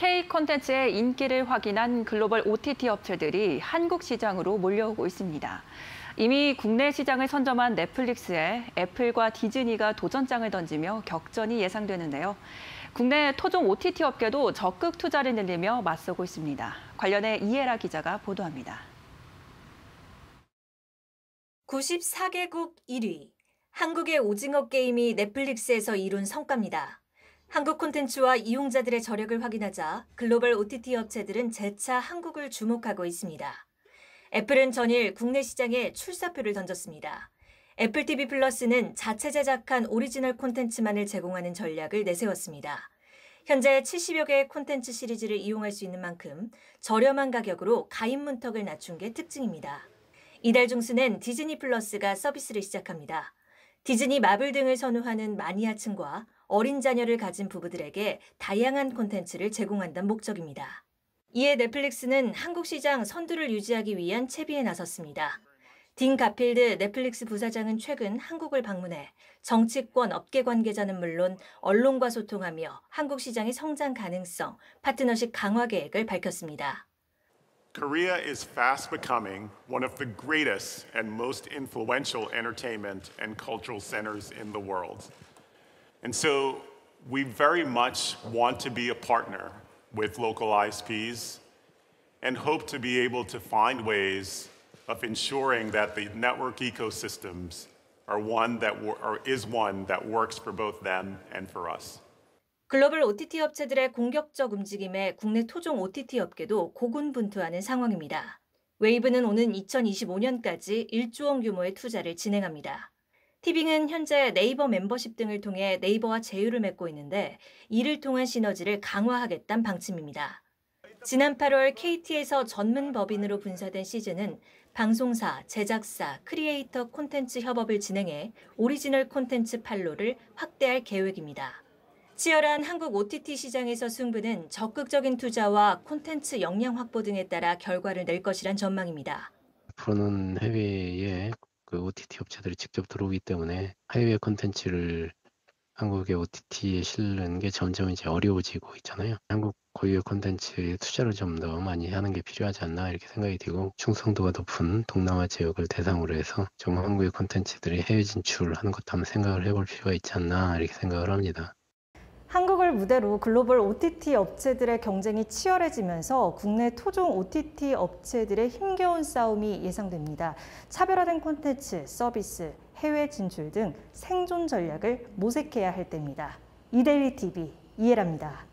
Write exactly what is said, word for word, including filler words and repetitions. K 콘텐츠의 인기를 확인한 글로벌 오티티 업체들이 한국 시장으로 몰려오고 있습니다. 이미 국내 시장을 선점한 넷플릭스에 애플과 디즈니가 도전장을 던지며 격전이 예상되는데요. 국내 토종 오티티 업계도 적극 투자를 늘리며 맞서고 있습니다. 관련해 이혜라 기자가 보도합니다. 구십사 개국 일 위, 한국의 오징어 게임이 넷플릭스에서 이룬 성과입니다. 한국 콘텐츠와 이용자들의 저력을 확인하자 글로벌 오티티 업체들은 재차 한국을 주목하고 있습니다. 애플은 전일 국내 시장에 출사표를 던졌습니다. 애플 티비 플러스는 자체 제작한 오리지널 콘텐츠만을 제공하는 전략을 내세웠습니다. 현재 칠십여 개의 콘텐츠 시리즈를 이용할 수 있는 만큼 저렴한 가격으로 가입 문턱을 낮춘 게 특징입니다. 이달 중순엔 디즈니 플러스가 서비스를 시작합니다. 디즈니 마블 등을 선호하는 마니아층과 어린 자녀를 가진 부부들에게 다양한 콘텐츠를 제공한다는 목적입니다. 이에 넷플릭스는 한국 시장 선두를 유지하기 위한 채비에 나섰습니다. 딘 가필드 넷플릭스 부사장은 최근 한국을 방문해 정치권, 업계 관계자는 물론 언론과 소통하며 한국 시장의 성장 가능성, 파트너십 강화 계획을 밝혔습니다. Korea is fast becoming one of the greatest and most influential entertainment and cultural centers in the world. And so we very much want to be a partner with local I S Ps and hope to be able to find ways of ensuring that the network ecosystems are one that or is one that works for both them and for us. 글로벌 오티티 업체들의 공격적 움직임에 국내 토종 오티티 업계도 고군분투하는 상황입니다. 웨이브는 오는 이천이십오 년까지 일조 원 규모의 투자를 진행합니다. 티빙은 현재 네이버 멤버십 등을 통해 네이버와 제휴를 맺고 있는데 이를 통한 시너지를 강화하겠다는 방침입니다. 지난 팔월 케이티에서 전문 법인으로 분사된 시즌은 방송사, 제작사, 크리에이터 콘텐츠 협업을 진행해 오리지널 콘텐츠 판로를 확대할 계획입니다. 치열한 한국 오티티 시장에서 승부는 적극적인 투자와 콘텐츠 역량 확보 등에 따라 결과를 낼 것이란 전망입니다. 앞으로는 해외에 그 오티티 업체들이 직접 들어오기 때문에 해외 콘텐츠를 한국의 오티티에 실는 게 점점 이제 어려워지고 있잖아요. 한국 고유의 콘텐츠에 투자를 좀 더 많이 하는 게 필요하지 않나 이렇게 생각이 들고, 충성도가 높은 동남아 지역을 대상으로 해서 좀 한국의 콘텐츠들이 해외 진출하는 것도 한번 생각을 해볼 필요가 있지 않나 이렇게 생각을 합니다. 한국을 무대로 글로벌 오티티 업체들의 경쟁이 치열해지면서 국내 토종 오티티 업체들의 힘겨운 싸움이 예상됩니다. 차별화된 콘텐츠, 서비스, 해외 진출 등 생존 전략을 모색해야 할 때입니다. 이데일리티비 이혜라입니다.